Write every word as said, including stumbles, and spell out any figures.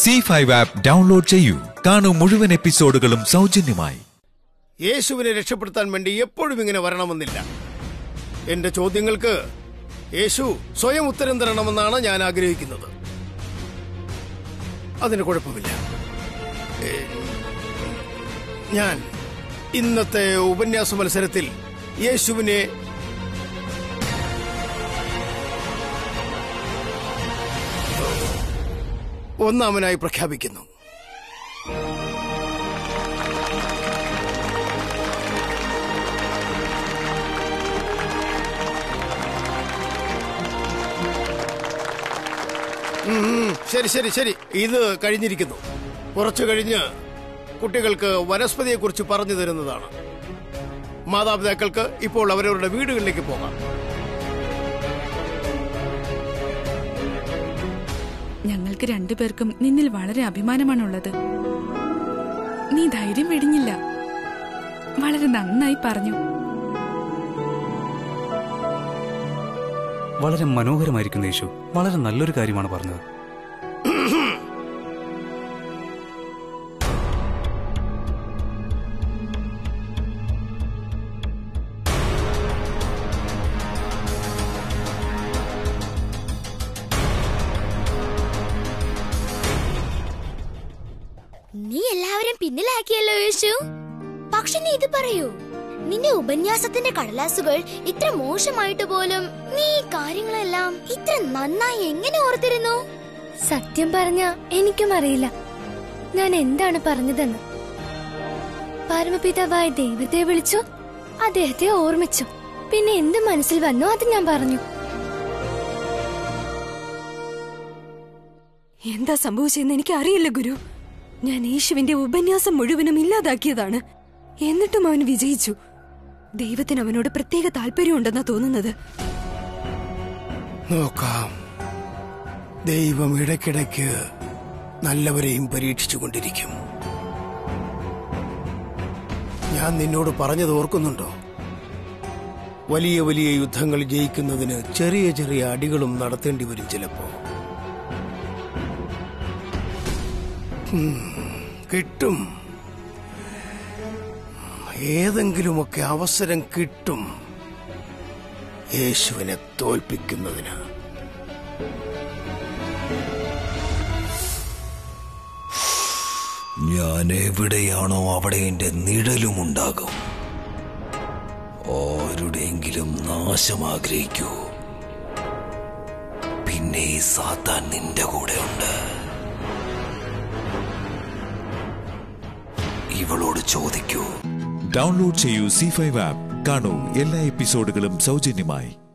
C five app download cheyu. Kaanum muzhuvan episodegalum saujanyamayi. യേശുവിനെ രക്ഷപ്പെടുത്താൻ വേണ്ടി എപ്പോഴും ഇങ്ങനെ വരണമെന്നില്ല. എന്റെ ചോദ്യങ്ങൾക്ക് യേശു സ്വയം ഉത്തരം തരണമെന്നാണ് ഞാൻ ആഗ്രഹിക്കുന്നത്. അതിന് കുഴപ്പമില്ല. ഞാൻ ഇന്നത്തെ ഉപന്യാസ മത്സരത്തിൽ യേശുവിനെ ഒന്നാമനായി പ്രഖ്യാപിക്കുന്നു. ശരി ശരി ശരി ഇത് കഴിഞ്ഞിരിക്കുന്നു. കുറച്ചു കഴിഞ്ഞ് കുട്ടികൾക്ക് വനസ്പതിയെ കുറിച്ച് പറഞ്ഞു തരുന്നതാണ്. മാതാപിതാക്കൾക്ക് ഇപ്പോൾ അവരവരുടെ വീടുകളിലേക്ക് പോകാം. ഞങ്ങൾക്ക് രണ്ടുപേർക്കും നിന്നിൽ വളരെ അഭിമാനമാണുള്ളത്. നീ ധൈര്യം വെടിഞ്ഞില്ല, വളരെ നന്നായി പറഞ്ഞു. വളരെ മനോഹരമായിരിക്കുന്നു യേശു. വളരെ നല്ലൊരു കാര്യമാണ് പറഞ്ഞത്. നീ എല്ലാവരും പിന്നിലാക്കിയല്ലോ യേശു. പക്ഷെ നീ ഇത് പറയൂ, നിന്റെ ഉപന്യാസത്തിന്റെ കടലാസുകൾ ഇത്ര മോശമായിട്ട് പോലും നീ ഈ കാര്യങ്ങളെല്ലാം ഇത്ര നന്നായി എങ്ങനെ ഓർത്തിരുന്നു? സത്യം പറഞ്ഞ എനിക്കും അറിയില്ല ഞാൻ എന്താണ് പറഞ്ഞതെന്ന്. പരമപിതാവായ ദൈവത്തെ വിളിച്ചു, അദ്ദേഹത്തെ ഓർമ്മിച്ചു, പിന്നെ എന്ത് മനസ്സിൽ വന്നു അത് ഞാൻ പറഞ്ഞു. എന്താ സംഭവിച്ചെന്ന് എനിക്ക് അറിയില്ല ഗുരു. ഞാൻ യേശുവിന്റെ ഉപന്യാസം മുഴുവനും ഇല്ലാതാക്കിയതാണ്. എന്നിട്ടും അവൻ വിജയിച്ചു. ദൈവത്തിന് അവനോട് പ്രത്യേക താല്പര്യമുണ്ടെന്നാ തോന്നുന്നത്. നോക്കാം, ദൈവം ഇടയ്ക്കിടയ്ക്ക് നല്ലവരെയും പരീക്ഷിച്ചുകൊണ്ടിരിക്കും. ഞാൻ നിന്നോട് പറഞ്ഞത് ഓർക്കുന്നുണ്ടോ? വലിയ വലിയ യുദ്ധങ്ങൾ ജയിക്കുന്നതിന് ചെറിയ ചെറിയ അടികളും നടത്തേണ്ടി വരും. ചിലപ്പോ കിട്ടും, ഏതെങ്കിലുമൊക്കെ അവസരം കിട്ടും യേശുവിനെ തോൽപ്പിക്കുന്നതിന്. ഞാൻ എവിടെയാണോ അവിടെ എന്റെ നിഴലുമുണ്ടാകും. ആരുടെയെങ്കിലും നാശം ആഗ്രഹിക്കൂ, പിന്നെ ഈ സാത്താൻ നിന്റെ കൂടെ ഉണ്ട്. ഇവളോട് ചോദിക്കൂ. ഡൗൺലോഡ് ചെയ്യൂ C five ആപ്പ്. കാണൂ എല്ലാ എപ്പിസോഡുകളും സൗജന്യമായി.